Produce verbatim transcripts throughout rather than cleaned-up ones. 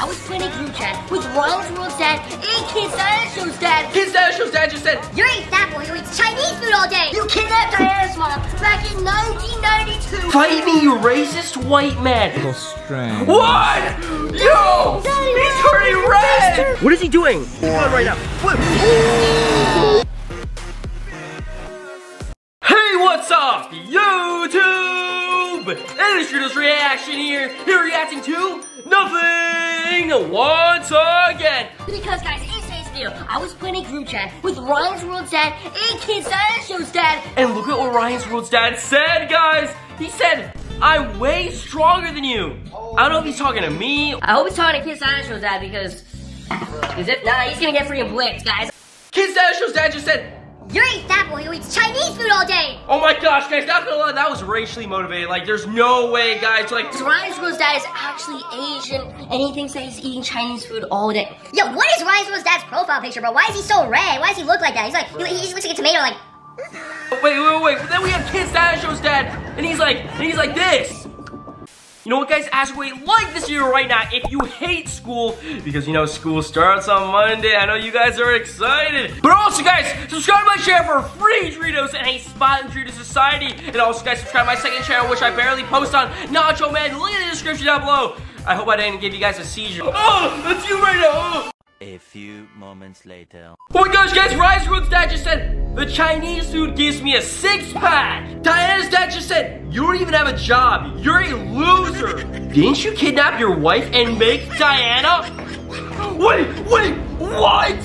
I was playing a group chat with Ronald World's dad and Kid Sasho's dad. Kid Sasho's dad just said, "You're a fat boy who eats Chinese food all day. You kidnapped Diana's mom back in nineteen ninety-two. Fight me, you racist white man." What? Yo! Daddy, he's turning red! What is he doing? He's going right now. Flip. Hey, what's up, YouTube? It is Trudos Reaction here. Here reacting to nothing once again. Because guys, in today's video, I was playing a group chat with Ryan's World's dad and Kid Sasho's dad. And look at what Ryan's World's dad said, guys. He said, "I'm way stronger than you." Oh. I don't know if he's talking to me. I hope he's talking to Kid Sasho's dad because, because if not, he's gonna get freaking blitzed, guys. Kid Sasho's dad just said, "You're a fat boy who eats Chinese food all day." Oh my gosh, guys, not gonna lie, that was racially motivated. Like, there's no way, guys, like... So Ryan's World's dad is actually Asian, and he thinks that he's eating Chinese food all day. Yo, what is Ryan's World's dad's profile picture, bro? Why is he so red? Why does he look like that? He's like, he, he just looks like a tomato, like... Wait, wait, wait, but then we have Kid Sasho's dad, and he's like, and he's like this. You know what, guys, ask away like this video right now if you hate school, because you know school starts on Monday. I know you guys are excited. But also, guys, subscribe to my channel for free Doritos and a spot in Doritos Society. And also, guys, subscribe to my second channel, which I barely post on, Nacho Man. Link in the description down below. I hope I didn't give you guys a seizure. Oh, that's you right now. Oh. A few moments later. Oh my gosh, guys, Ryan's World's dad just said, "The Chinese food gives me a six pack." Diana's dad just said, "You don't even have a job. You're a loser." Didn't you kidnap your wife and make Diana? Wait, wait, what?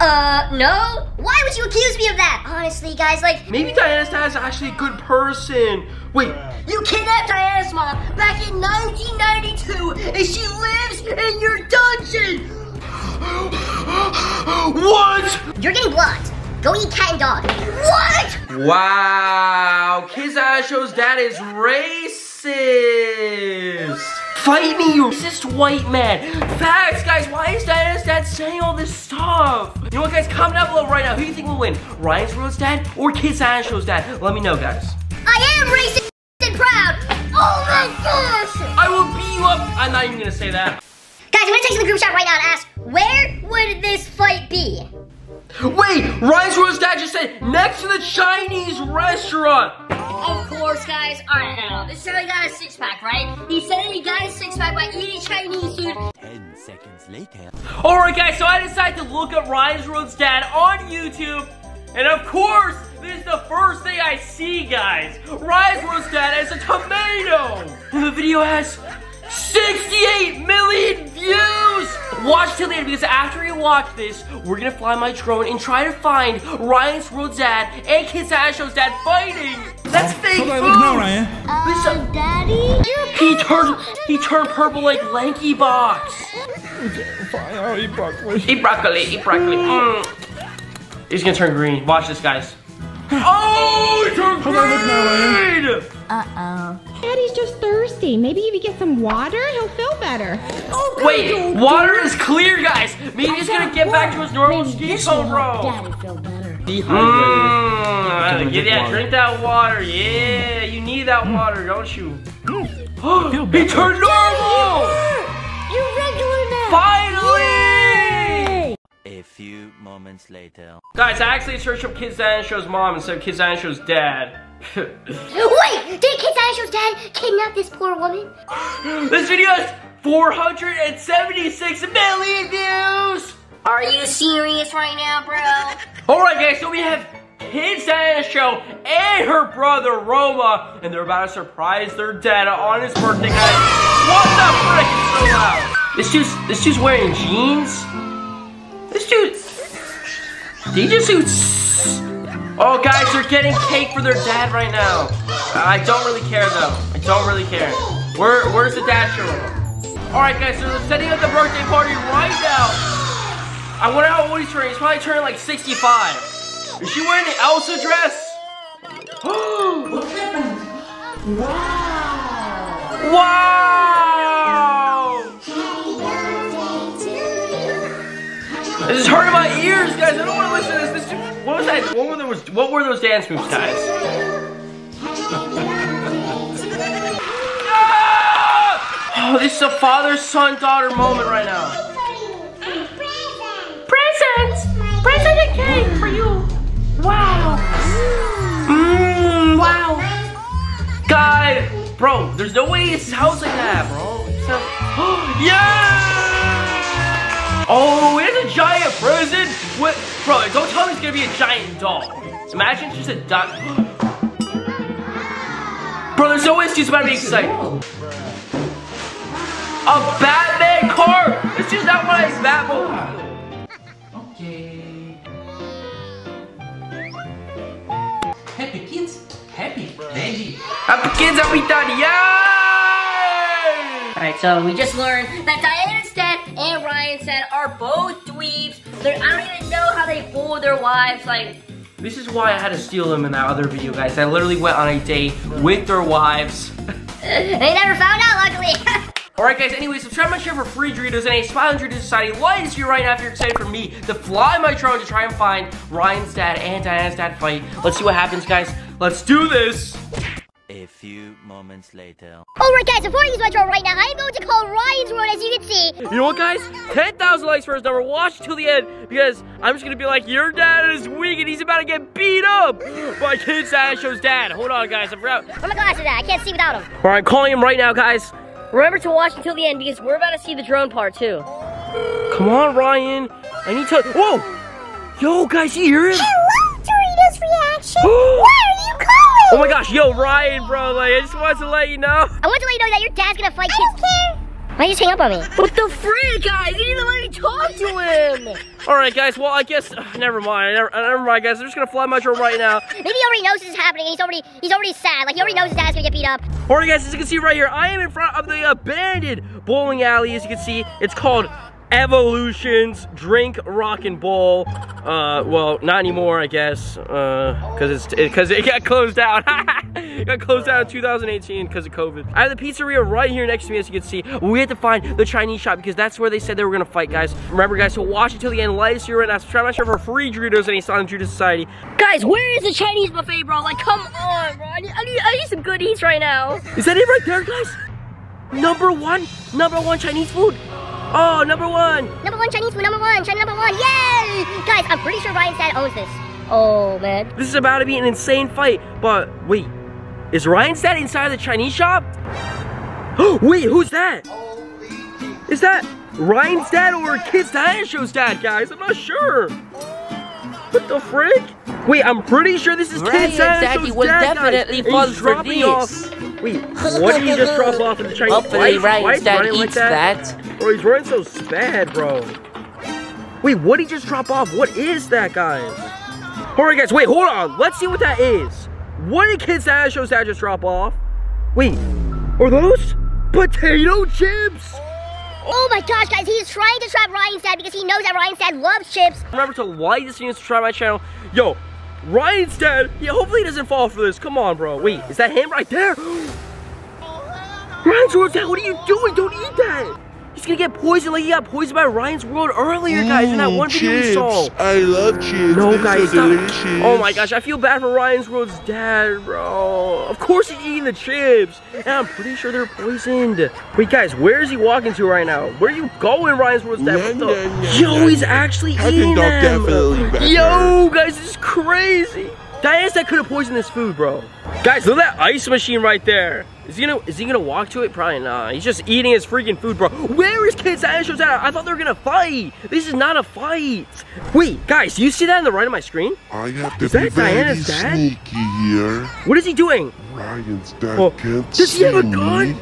Uh, no? Why would you accuse me of that? Honestly, guys, like... Maybe Diana's dad is actually a good person. Wait, you kidnapped Diana's mom back in nineteen ninety-two and she lives in your dungeon. What? You're getting blocked. Go eat cat and dog. What? Wow, Kid Sasho's dad is racist. Fight me, you racist white man. Facts, guys, why is Diana's dad saying all this stuff? You know what, guys, comment down below right now. Who do you think will win, Ryan's World's dad or Kid Sasho's dad? Let me know, guys. I am racist and proud. Oh my gosh. I will beat you up. I'm not even gonna say that. Guys, I'm gonna take you to the group chat right now and ask, where would this fight be? Wait, Ryan's World's dad just said, next to the Chinese restaurant. Of course, guys. All right, no, no, no. This is how he got a six-pack, right? He said he got a six-pack by eating Chinese food. Ten seconds later. All right, guys, so I decided to look up Ryan's World's dad on YouTube. And of course, this is the first thing I see, guys. Ryan's World's dad as a tomato. And the video has sixty-eight million views! Watch till later because after you watch this, we're gonna fly my drone and try to find Ryan's World's dad and Kid Sasho's dad fighting! That's fake food! Now, Ryan. Uh, Daddy? He turned, he turned purple like Lanky Box. Fine, I'll eat broccoli. Eat broccoli, eat broccoli. Mm. He's gonna turn green. Watch this, guys. Oh, he turned green! Uh-oh. Daddy's just thirsty. Maybe if he gets some water, he'll feel better. Oh, wait, water is clear, guys. Maybe he's gonna get back to his normal skin tone, bro. Daddy feel better. Dehydrated. Mm, yeah, drink that water. Yeah, you need that water, don't you? He turned normal. You're regular now. Finally. A few moments later. Guys, I actually searched up Kid Sasho's mom instead of Kid Sasho's dad. Wait! Did Kid Sasho's dad kidnap this poor woman? This video has four hundred seventy-six million views! Are you serious right now, bro? Alright, guys, so we have Kid Sasho and her brother Roma, and they're about to surprise their dad on his birthday, guys. What the frick is so loud? This dude's, this dude's wearing jeans? This dude... Did he just do... Oh, guys, they're getting cake for their dad right now. I don't really care, though. I don't really care. Where, where's the dad showing up? All right, guys, so they're setting up the birthday party right now. I wonder how old he's turning. He's probably turning, like, sixty-five. Is she wearing an Elsa dress? What happened? Wow. Wow. This is hurting my ears, guys. I don't want to listen to this. This dude. What was that? What were those, what were those dance moves, guys? Ah! Oh, this is a father, son, daughter moment right now. Presents! Present and cake for you. Wow. Mmm, wow. God. Bro, there's no way it's house like that, bro. So, yeah! Oh, it is a giant present. What? Bro, don't tell me it's gonna be a giant doll. Imagine it's just a duck. Bro, there's no way it's just about to be exciting. A Batman car! It's just not what I Batmobile. Okay. Happy kids, happy baby. Happy kids, happy daddy, yay! Alright, so we just learned that Diana's dad and Ryan's dad are both dweebs. They're, I don't even know how they fool their wives. Like, this is why I had to steal them in that other video, guys. I literally went on a date with their wives. They never found out, luckily. Alright guys, anyway, subscribe my channel for free Doritos and a Smiling Dorito Society like this video right now if you're excited for me to fly my drone to try and find Ryan's dad and Diana's dad fight. Let's see what happens, guys. Let's do this! A few moments later. Alright guys, before I use my drone right now, I am going to call Ryan's Road, as you can see. You know what guys? ten thousand likes for his number, watch till the end, because I'm just gonna be like, your dad is weak and he's about to get beat up by Kid Sasho's dad. Hold on guys, I'm out. Where my glasses at? I can't see without him. Alright, I'm calling him right now, guys. Remember to watch until the end because we're about to see the drone part too. Come on, Ryan. I need to. Whoa! Yo, guys, you hear it? Hello, Doritos Reaction. Why are you calling? Oh my gosh, yo, Ryan, bro. Like, I just wanted to let you know. I want to let you know that your dad's gonna fight you. I don't care. Why you just hang up on me? What the frick, guys? You didn't even let me talk to him. All right, guys. Well, I guess uh, never mind. Never, uh, never mind, guys. I'm just gonna fly my drone right now. Maybe he already knows this is happening. He's already, he's already sad. Like he already knows his dad's gonna get beat up. Alright guys, as you can see right here, I am in front of the abandoned bowling alley. As you can see, it's called Evolutions Drink Rockin' Bowl. Uh, well, not anymore, I guess, uh, cause it's, it, cause it got closed down. It got closed down in two thousand eighteen cause of COVID. I have the pizzeria right here next to me, as you can see. We had to find the Chinese shop because that's where they said they were gonna fight, guys. Remember, guys, so watch until the end. Like this video right now. Subscribe to my channel for free Doritos and a Smiling Dorito Society. Guys, where is the Chinese buffet, bro? Like, come on, bro. I need, I need, I need some goodies right now. Is that it right there, guys? Number one, number one Chinese food. Oh, number one! Number one Chinese food, number one, China number one, yay! Guys, I'm pretty sure Ryan's dad owns this. Oh, man. This is about to be an insane fight, but wait. Is Ryan's dad inside the Chinese shop? Oh, wait, who's that? Is that Ryan's dad or Kid Sasho's dad, guys? I'm not sure. What the frick? Wait, I'm pretty sure this is Kid Sasho's dad, guys. Ryan's daddy was definitely falling for this. Wait, what did you just drop off in the Chinese shop? Hopefully Ryan's dad eats that. Bro, he's running so bad, bro. Wait, what did he just drop off? What is that, guys? Alright, guys, wait, hold on. Let's see what that is. What did Kid Sasho's dad just drop off? Wait, are those potato chips? Oh my gosh, guys, he's trying to trap Ryan's dad because he knows that Ryan's dad loves chips. Remember to like this video and subscribe to my channel. Yo, Ryan's dad, yeah, hopefully he doesn't fall for this. Come on, bro. Wait, is that him right there? Ryan's dad, what are you doing? Don't eat that. He's gonna get poisoned like he got poisoned by Ryan's World earlier, guys, in that one video chips. We saw. I love chips. No, guys, oh my gosh, I feel bad for Ryan's World's dad, bro. Of course he's eating the chips. And I'm pretty sure they're poisoned. Wait, guys, where is he walking to right now? Where are you going, Ryan's World's dad? What the? Yo, he's actually eating them. Yo, guys, this is crazy. Diana's dad could have poisoned this food, bro. Guys, look at that ice machine right there. Is he gonna is he gonna walk to it? Probably not. He's just eating his freaking food, bro. Where is Kid Sasho's at? I thought they were gonna fight. This is not a fight. Wait, guys, you see that on the right of my screen? I have to is be very sneaky here. What is he doing? Ryan's dad oh. can't Does see he have a gun? Me.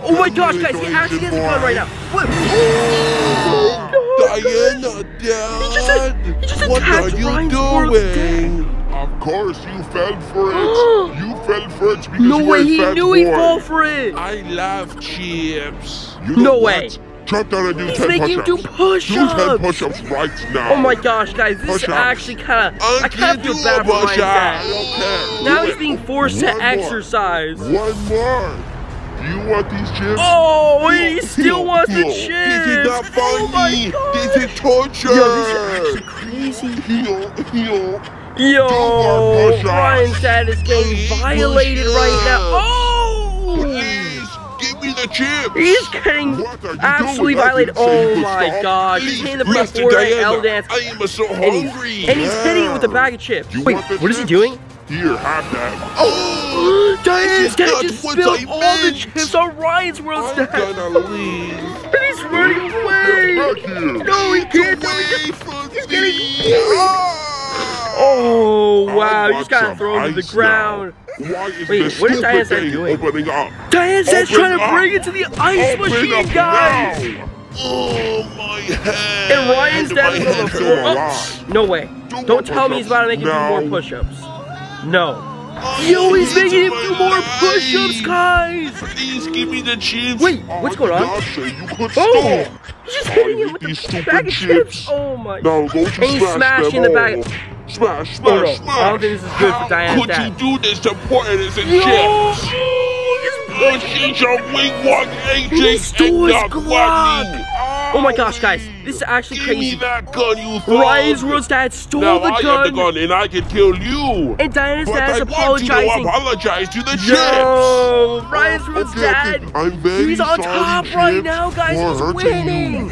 Oh my gosh, guys, he actually has a gun right now. What? Oh, oh, Diana, dad. He just, he just what are you Ryan's doing? Dad. Of course, you fell for it. You fell for it because no you way, he knew he'd fall for it. I love chips. You know no way. Jump down and do He's ten push-ups. He's making you do push-ups. Do ten push-ups right now. Oh my gosh, guys, this is actually kind of, I kind of feel bad for Ryan's dad. Now he's being forced One to more. exercise. One more. Do you want these chips? Oh, he still wants the chips. This is not funny. Oh this is torture. Yo, this is actually crazy. Heal, heal. Yo, Ryan's dad is getting violated right now. Oh! Please give me the chip. He's getting absolutely violated. Oh my stop. God. Please, he's hitting the press forward L dance. I am so hungry. And he's, and he's yeah. hitting it with a bag of chips. Wait, what chips? is he doing? Here, have that. Oh, Diane's gonna just spill all meant. the chips on Ryan's world stack. I'm gonna leave. And he's running away. Get back here. No, he can't. Away he just, from he's getting Oh, wow. I you just gotta throw him to the ground. Now. Why is Wait, this what is Diane Zed doing? Opening up. Diane Zed's trying to bring it to the ice Open machine, guys! Now. Oh my head! And Ryan's standing on the floor. No way. Don't, Don't tell me he's about to make him do more push-ups. No. I Yo, he's making him do more push-ups, guys! Please give me the chips. Wait, what's going on? Oh! Stop. He's just hitting him with the bag of chips. Oh my god. And he's smashing the bag of Smash, smash, smash! I don't think this is good for Diane's dad. How could you do this to partners and chips? Yo, she's your wing walk agent and stole his Glock! Oh my gosh, guys, this is actually crazy. Give me that gun, you thug! Ryan's world's dad stole the gun! Now I have the gun and I can kill you! And Diane's dad's apologizing! But I want you to apologize to the chips! Yo, Ryan's world's dad! I'm very sorry, He's on top right now, guys! He's winning!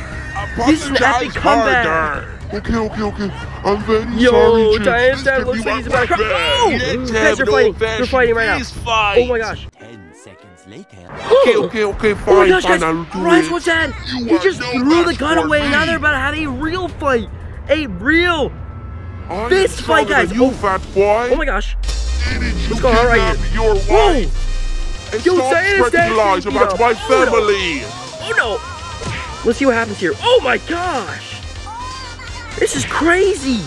This is an epic comeback! Okay, okay, okay. I'm very Yo, sorry, Yo, Diane's dad looks like he's about to cry. Oh! You guys are fighting. They're fighting right now. Fight. Oh my gosh. Ten seconds later. Okay, okay, okay, fine, oh my gosh, fine, guys. I'll do Ryan's it. Dad, you he just no threw the gun away, and now they're about to have a real fight. A real I fist fight, guys. You, oh. Fat boy. Oh my gosh. What's going on right here? Your wife. And Yo, Diane's dad lies about my family. Oh no. Oh no. Let's see what happens here. Oh my gosh. This is crazy!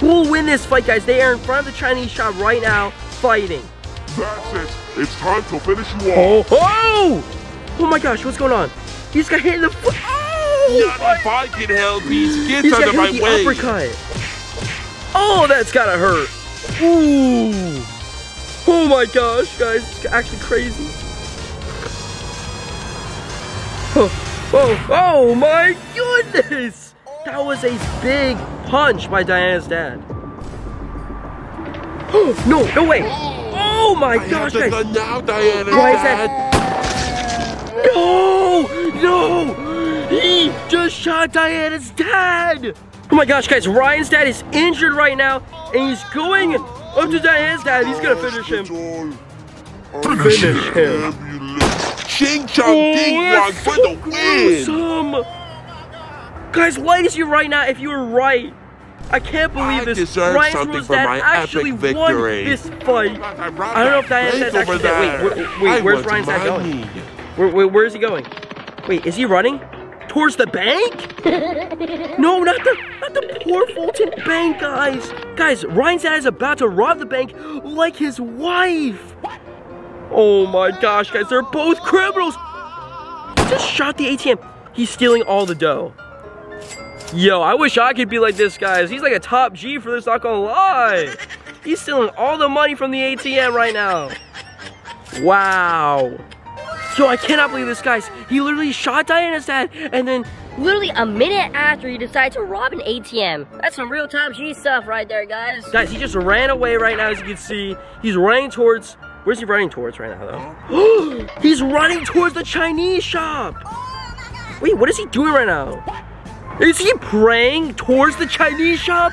We'll win this fight, guys. They are in front of the Chinese shop right now, fighting. That's it. It's time to finish you off. Oh! Oh, oh my gosh, what's going on? He's got hit in the foot. Oh! Not what? If I can help these kids He's out of my way. He's got hit with the uppercut. Oh, that's gotta hurt. Ooh! Oh my gosh, guys. It's actually crazy. Oh, oh, oh my goodness! That was a big punch by Diane's dad. Oh, no, no way. Oh my I gosh, guys. Now, Diane's dad. No, no. He just shot Diane's dad. Oh my gosh, guys. Ryan's dad is injured right now, and he's going up to Diane's dad. He's going to finish him. Finish him. Ching Chong Ding for the win. Guys, like us you right now if you were right. I can't believe I this. Ryan's something for my actually epic won victory. this fight. I, I don't know if Diane's dad's actually dead. Wait, wait, wait where's Ryan's dad going? Where, where, where is he going? Wait, is he running? Towards the bank? No, not the, not the poor Fulton Bank, guys. Guys, Ryan's dad is about to rob the bank like his wife. Oh my gosh, guys, they're both criminals. Just shot the A T M. He's stealing all the dough. Yo, I wish I could be like this, guys. He's like a top G for this, not gonna lie. He's stealing all the money from the A T M right now. Wow. Yo, I cannot believe this, guys. He literally shot Diane's dad, and then literally a minute after he decided to rob an A T M. That's some real top G stuff right there, guys. Guys, he just ran away right now, as you can see. He's running towards, where's he running towards right now, though? He's running towards the Chinese shop. Wait, what is he doing right now? Is he praying towards the Chinese shop?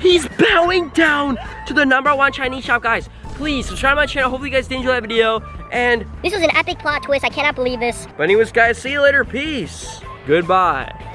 He's bowing down to the number one Chinese shop, guys. Please subscribe to my channel. Hopefully you guys did enjoy that video. And this was an epic plot twist. I cannot believe this. But anyways, guys, see you later. Peace. Goodbye.